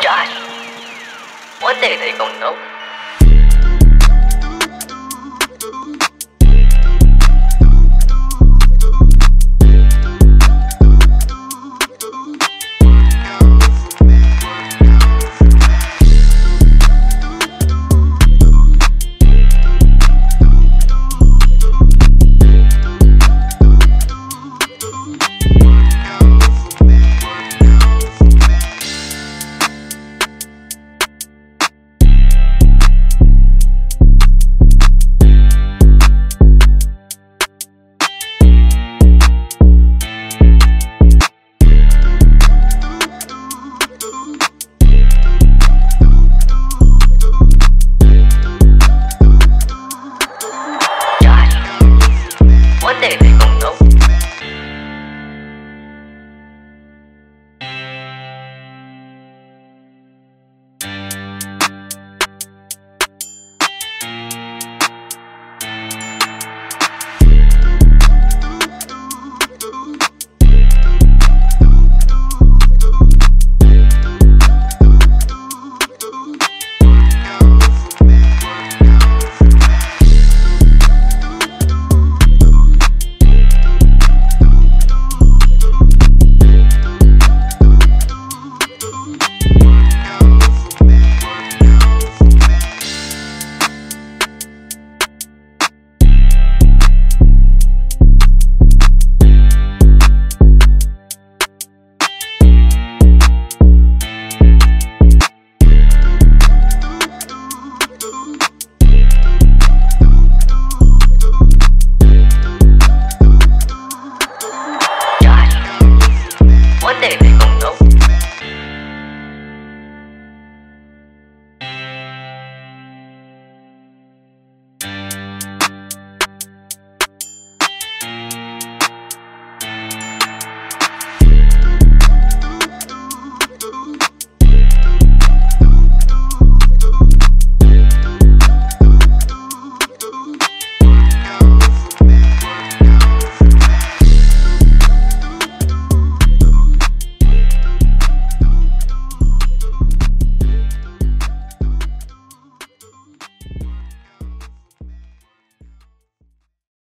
Josh, what day they gonna know?